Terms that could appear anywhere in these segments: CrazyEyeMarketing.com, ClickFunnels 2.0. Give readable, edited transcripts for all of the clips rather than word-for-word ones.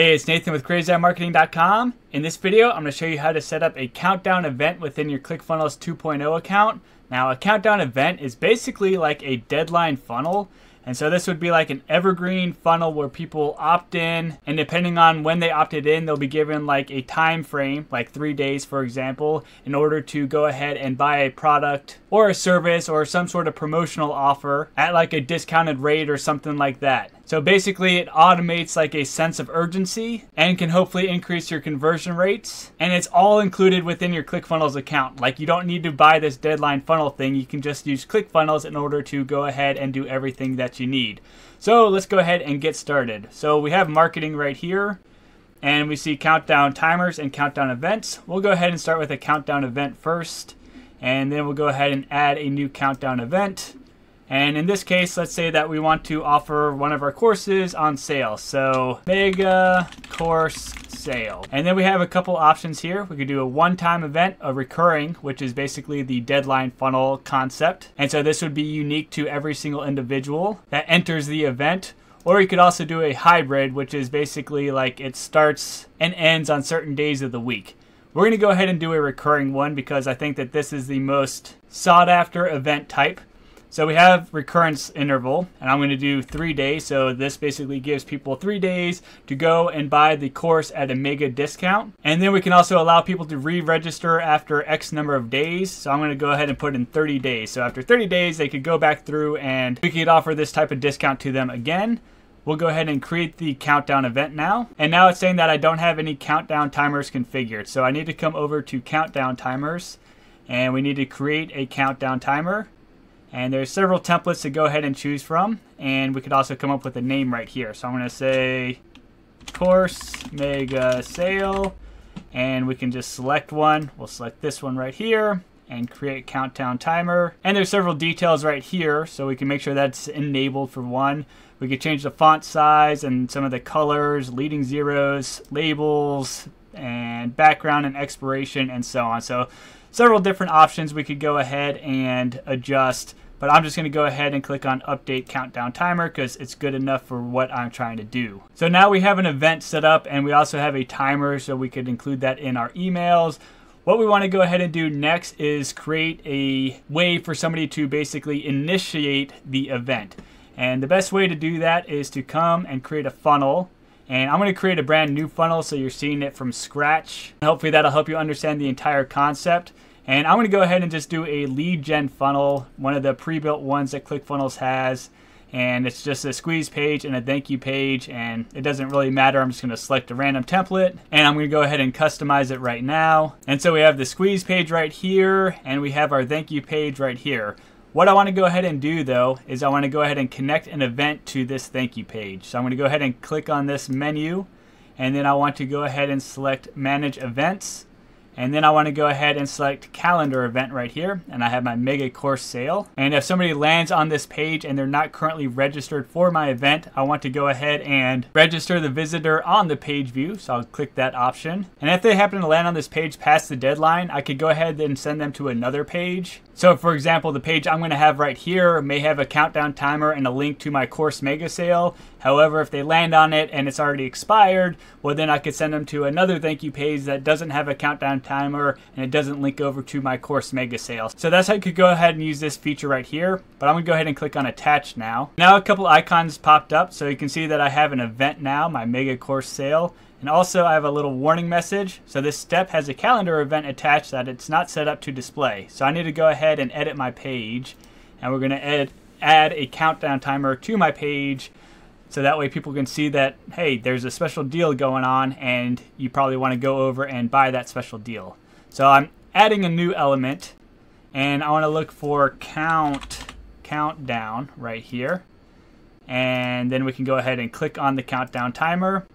Hey, it's Nathan with CrazyEyeMarketing.com. In this video, I'm going to show you how to set up a countdown event within your ClickFunnels 2.0 account. Now, a countdown event is basically like a deadline funnel. And so this would be like an evergreen funnel where people opt in, and depending on when they opted in, they'll be given like a time frame, like 3 days, for example, in order to go ahead and buy a product or a service or some sort of promotional offer at like a discounted rate or something like that. So basically it automates like a sense of urgency and can hopefully increase your conversion rates. And it's all included within your ClickFunnels account. Like, you don't need to buy this deadline funnel thing. You can just use ClickFunnels in order to go ahead and do everything that you need. So let's go ahead and get started. So we have marketing right here, and we see countdown timers and countdown events. We'll go ahead and start with a countdown event first, and then we'll go ahead and add a new countdown event. And in this case, let's say that we want to offer one of our courses on sale. So mega course sale. And then we have a couple options here. We could do a one-time event, a recurring, which is basically the deadline funnel concept. And so this would be unique to every single individual that enters the event. Or you could also do a hybrid, which is basically like it starts and ends on certain days of the week. We're going to go ahead and do a recurring one because I think that this is the most sought after event type. So we have recurrence interval, and I'm going to do 3 days. So this basically gives people 3 days to go and buy the course at a mega discount. And then we can also allow people to re-register after X number of days. So I'm going to go ahead and put in 30 days. So after 30 days, they could go back through and we could offer this type of discount to them again. We'll go ahead and create the countdown event now. And now it's saying that I don't have any countdown timers configured. So I need to come over to countdown timers, and we need to create a countdown timer. And there's several templates to go ahead and choose from. And we could also come up with a name right here. So I'm going to say course mega sale, and we can just select one. We'll select this one right here and create countdown timer. And there's several details right here, so we can make sure that's enabled for one. We could change the font size and some of the colors, leading zeros, labels, and background and expiration, and so on. So several different options we could go ahead and adjust, but I'm just going to go ahead and click on update countdown timer because it's good enough for what I'm trying to do. So now we have an event set up, and we also have a timer, so we could include that in our emails. What we want to go ahead and do next is create a way for somebody to basically initiate the event. And the best way to do that is to come and create a funnel. And I'm going to create a brand new funnel so you're seeing it from scratch. Hopefully that'll help you understand the entire concept. And I'm going to go ahead and just do a lead gen funnel, one of the pre-built ones that ClickFunnels has. And it's just a squeeze page and a thank you page, and it doesn't really matter. I'm just going to select a random template, and I'm going to go ahead and customize it right now. And so we have the squeeze page right here, and we have our thank you page right here. What I want to go ahead and do, though, is I want to go ahead and connect an event to this thank you page. So I'm going to go ahead and click on this menu, and then I want to go ahead and select manage events. And then I want to go ahead and select calendar event right here, and I have my mega course sale. And if somebody lands on this page and they're not currently registered for my event, I want to go ahead and register the visitor on the page view. So I'll click that option. And if they happen to land on this page past the deadline, I could go ahead and send them to another page. So for example, the page I'm going to have right here may have a countdown timer and a link to my course mega sale. However, if they land on it and it's already expired, well, then I could send them to another thank you page that doesn't have a countdown timer and it doesn't link over to my course mega sale. So that's how you could go ahead and use this feature right here. But I'm going to go ahead and click on attach now. Now a couple icons popped up, so you can see that I have an event now, my mega course sale. And also I have a little warning message. So this step has a calendar event attached that it's not set up to display. So I need to go ahead and edit my page, and we're going to add a countdown timer to my page. So that way people can see that, hey, there's a special deal going on, and you probably want to go over and buy that special deal. So I'm adding a new element, and I want to look for countdown right here. And then we can go ahead and click on the countdown timer.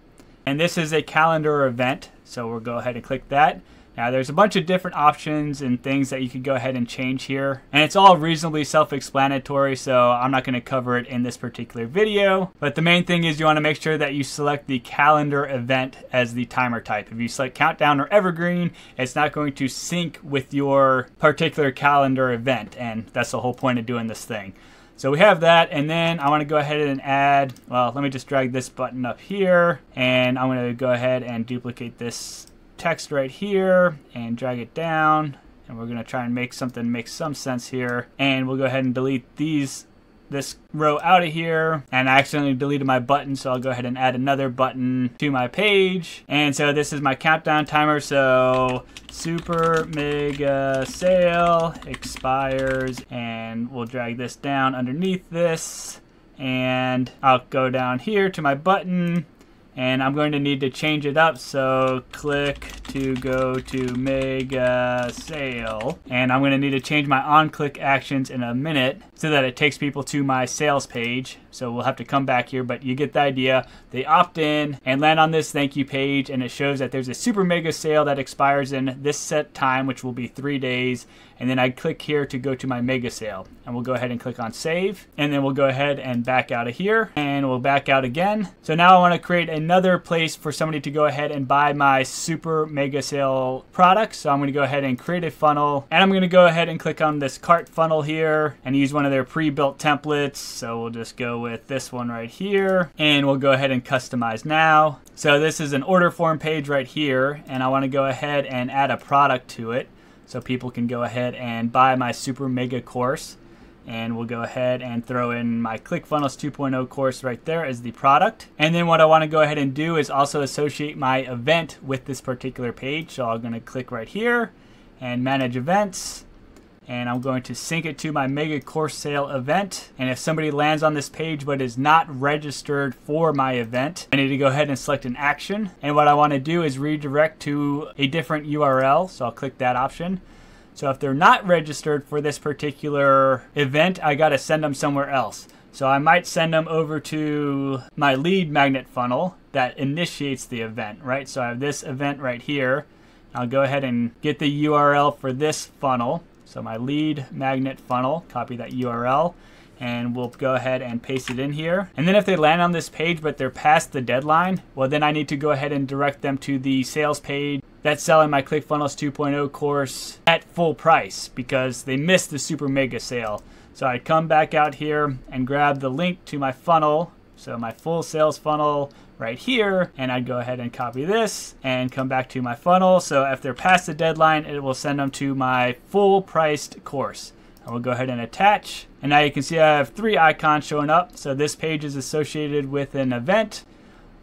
And this is a calendar event, so we'll go ahead and click that. Now there's a bunch of different options and things that you can go ahead and change here. And it's all reasonably self-explanatory, so I'm not going to cover it in this particular video. But the main thing is you want to make sure that you select the calendar event as the timer type. If you select countdown or evergreen, it's not going to sync with your particular calendar event. And that's the whole point of doing this thing. So we have that, and then I want to go ahead and add, well, let me just drag this button up here, and I'm going to go ahead and duplicate this text right here and drag it down, and we're going to try and make something make some sense here, and we'll go ahead and delete this row out of here. And I accidentally deleted my button, so I'll go ahead and add another button to my page. And so this is my countdown timer, so super mega sale expires, and we'll drag this down underneath this, and I'll go down here to my button, and I'm going to need to change it up, so click to go to mega sale. And I'm going to need to change my on-click actions in a minute so that it takes people to my sales page. So we'll have to come back here, but you get the idea. They opt in and land on this thank you page, and it shows that there's a super mega sale that expires in this set time, which will be 3 days. And then I click here to go to my mega sale, and we'll go ahead and click on save. And then we'll go ahead and back out of here, and we'll back out again. So now I want to create another place for somebody to go ahead and buy my super mega sale products. So I'm going to go ahead and create a funnel, and I'm going to go ahead and click on this cart funnel here and use one of their pre-built templates. So we'll just go with this one right here, and we'll go ahead and customize now. So this is an order form page right here, and I want to go ahead and add a product to it so people can go ahead and buy my super mega course. And we'll go ahead and throw in my ClickFunnels 2.0 course right there as the product. And then what I want to go ahead and do is also associate my event with this particular page. So I'm going to click right here and manage events, and I'm going to sync it to my mega course sale event. And if somebody lands on this page but is not registered for my event, I need to go ahead and select an action. And what I want to do is redirect to a different URL. So I'll click that option. So if they're not registered for this particular event, I got to send them somewhere else. So I might send them over to my lead magnet funnel that initiates the event, right? So I have this event right here. I'll go ahead and get the URL for this funnel. So my lead magnet funnel, copy that URL, and we'll go ahead and paste it in here. And then if they land on this page but they're past the deadline, well, then I need to go ahead and direct them to the sales page that's selling my ClickFunnels 2.0 course at full price because they missed the super mega sale. So I come back out here and grab the link to my funnel, so my full sales funnel right here, and I'd go ahead and copy this and come back to my funnel. So if they're past the deadline, it will send them to my full priced course. I will go ahead and attach, and now you can see I have 3 icons showing up. So this page is associated with an event.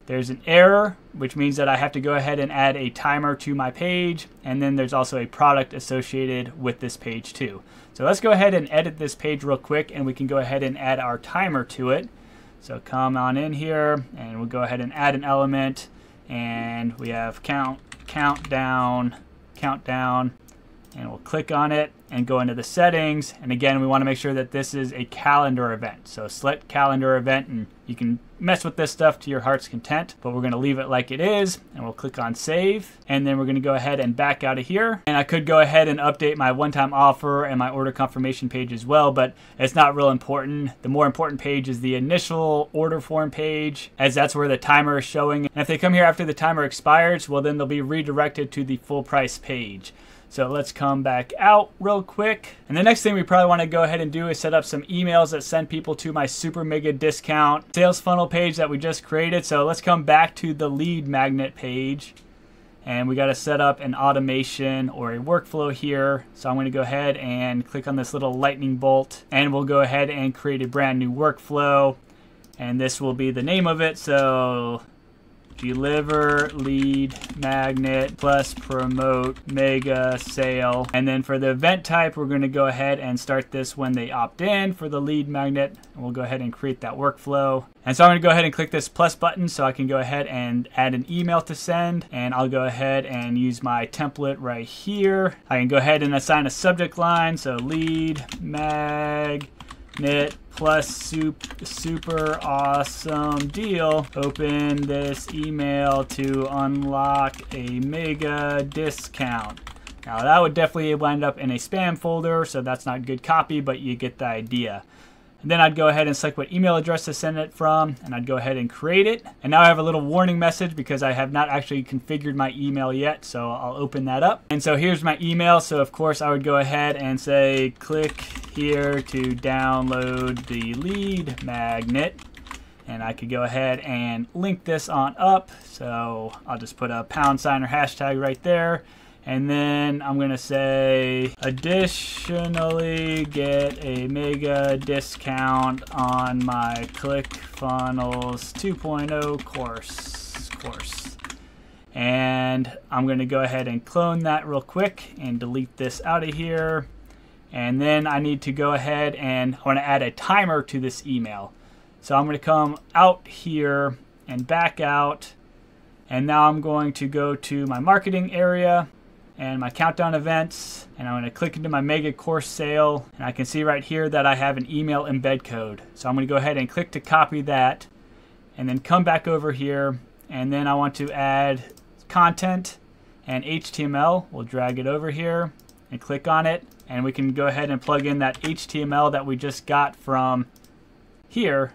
There's an error, which means that I have to go ahead and add a timer to my page, and then there's also a product associated with this page too. So let's go ahead and edit this page real quick, and we can go ahead and add our timer to it. So come on in here, and we'll go ahead and add an element, and we have countdown, and we'll click on it and go into the settings. And again, we want to make sure that this is a calendar event. So select calendar event, and you can mess with this stuff to your heart's content, but we're going to leave it like it is, and we'll click on save. And then we're going to go ahead and back out of here. And I could go ahead and update my one-time offer and my order confirmation page as well, but it's not real important. The more important page is the initial order form page, as that's where the timer is showing. And if they come here after the timer expires, well, then they'll be redirected to the full price page. So let's come back out real quick. And the next thing we probably want to go ahead and do is set up some emails that send people to my super mega discount sales funnel page that we just created. So let's come back to the lead magnet page, and we got to set up an automation or a workflow here. So I'm going to go ahead and click on this little lightning bolt, and we'll go ahead and create a brand new workflow. And this will be the name of it. So deliver lead magnet plus promote mega sale. And then for the event type, we're going to go ahead and start this when they opt in for the lead magnet, and we'll go ahead and create that workflow. And so I'm going to go ahead and click this plus button so I can go ahead and add an email to send, and I'll go ahead and use my template right here. I can go ahead and assign a subject line, so lead magnet plus super awesome deal. Open this email to unlock a mega discount. Now that would definitely wind up in a spam folder, so that's not good copy, but you get the idea. And then I'd go ahead and select what email address to send it from, and I'd go ahead and create it. And now I have a little warning message because I have not actually configured my email yet, so I'll open that up. And so here's my email. So of course I would go ahead and say, click here to download the lead magnet. And I could go ahead and link this on up. So I'll just put a # or hashtag right there. And then I'm gonna say, additionally get a mega discount on my ClickFunnels 2.0 course. And I'm gonna go ahead and clone that real quick and delete this out of here. And then I need to go ahead and I wanna add a timer to this email. So I'm gonna come out here and back out. And now I'm going to go to my marketing area and my countdown events, and I'm gonna click into my mega course sale, and I can see right here that I have an email embed code. So I'm gonna go ahead and click to copy that, and then come back over here, and then I want to add content and HTML. We'll drag it over here and click on it, and we can go ahead and plug in that HTML that we just got from here,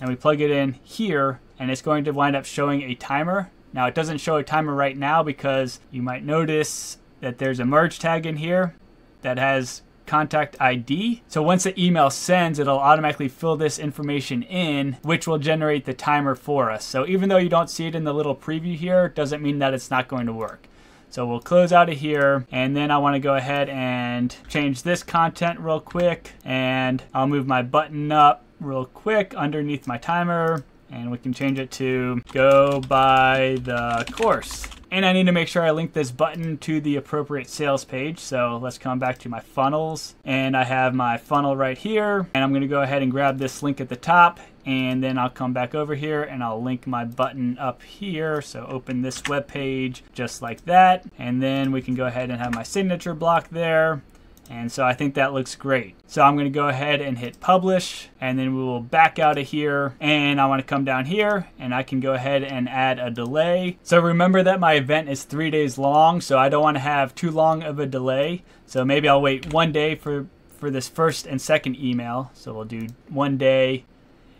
and we plug it in here, and it's going to wind up showing a timer. Now it doesn't show a timer right now because you might notice that there's a merge tag in here that has contact ID. So once the email sends, it'll automatically fill this information in, which will generate the timer for us. So even though you don't see it in the little preview here, doesn't mean that it's not going to work. So we'll close out of here, and then I wanna go ahead and change this content real quick, and I'll move my button up real quick underneath my timer. And we can change it to go buy the course. And I need to make sure I link this button to the appropriate sales page. So let's come back to my funnels, and I have my funnel right here, and I'm gonna go ahead and grab this link at the top, and then I'll come back over here and I'll link my button up here. So open this web page just like that. And then we can go ahead and have my signature block there. And so I think that looks great. So I'm gonna go ahead and hit publish, and then we will back out of here, and I wanna come down here and I can go ahead and add a delay. So remember that my event is 3 days long, so I don't wanna have too long of a delay. So maybe I'll wait 1 day for this first and second email. So we'll do 1 day,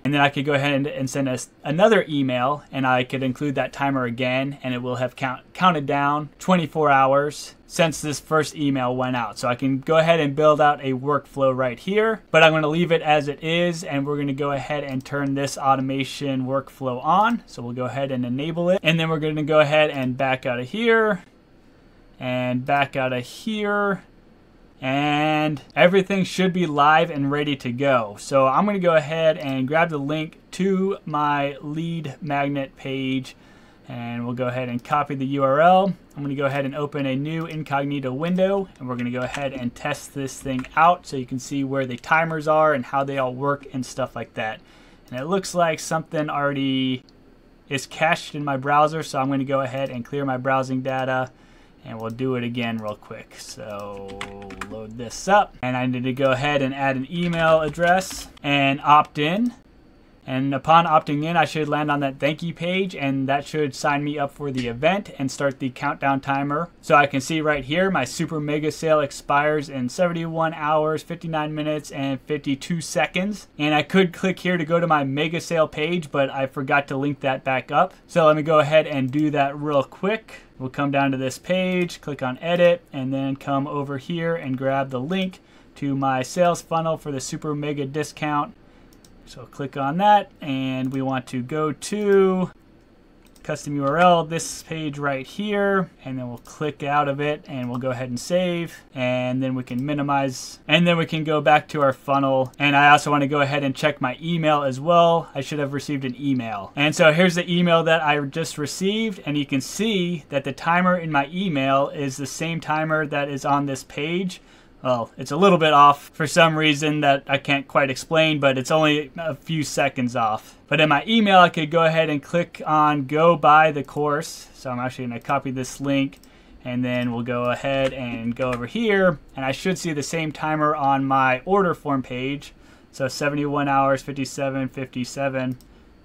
and then I could go ahead and send us another email, and I could include that timer again, and it will have counted down 24 hours since this first email went out. So I can go ahead and build out a workflow right here, but I'm gonna leave it as it is, and we're gonna go ahead and turn this automation workflow on. So we'll go ahead and enable it, and then we're gonna go ahead and back out of here, and back out of here, and everything should be live and ready to go. So I'm gonna go ahead and grab the link to my lead magnet page, and we'll go ahead and copy the URL. I'm gonna go ahead and open a new incognito window, and we're gonna go ahead and test this thing out so you can see where the timers are and how they all work and stuff like that. And it looks like something already is cached in my browser, so I'm gonna go ahead and clear my browsing data. And we'll do it again real quick. So load this up, and I need to go ahead and add an email address and opt in. And upon opting in, I should land on that thank you page, and that should sign me up for the event and start the countdown timer. So I can see right here, my super mega sale expires in 71 hours, 59 minutes, and 52 seconds. And I could click here to go to my mega sale page, but I forgot to link that back up. So let me go ahead and do that real quick. We'll come down to this page, click on edit, and then come over here and grab the link to my sales funnel for the super mega discount. So click on that, and we want to go to custom URL, this page right here, and then we'll click out of it, and we'll go ahead and save, and then we can minimize, and then we can go back to our funnel. And I also want to go ahead and check my email as well. I should have received an email. And so here's the email that I just received, and you can see that the timer in my email is the same timer that is on this page. Well, it's a little bit off for some reason that I can't quite explain, but it's only a few seconds off. But in my email, I could go ahead and click on go buy the course. So I'm actually gonna copy this link, and then we'll go ahead and go over here, and I should see the same timer on my order form page. So 71 hours, 57, 57.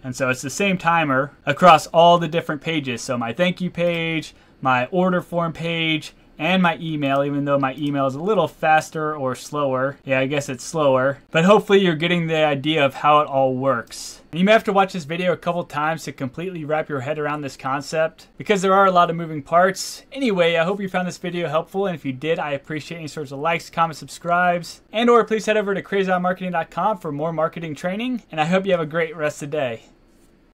And so it's the same timer across all the different pages. So my thank you page, my order form page, and my email, even though my email is a little faster or slower. Yeah, I guess it's slower, but hopefully you're getting the idea of how it all works. And you may have to watch this video a couple times to completely wrap your head around this concept because there are a lot of moving parts. Anyway, I hope you found this video helpful, and if you did, I appreciate any sorts of likes, comments, subscribes, and or please head over to CrazyEyeMarketing.com for more marketing training, and I hope you have a great rest of the day.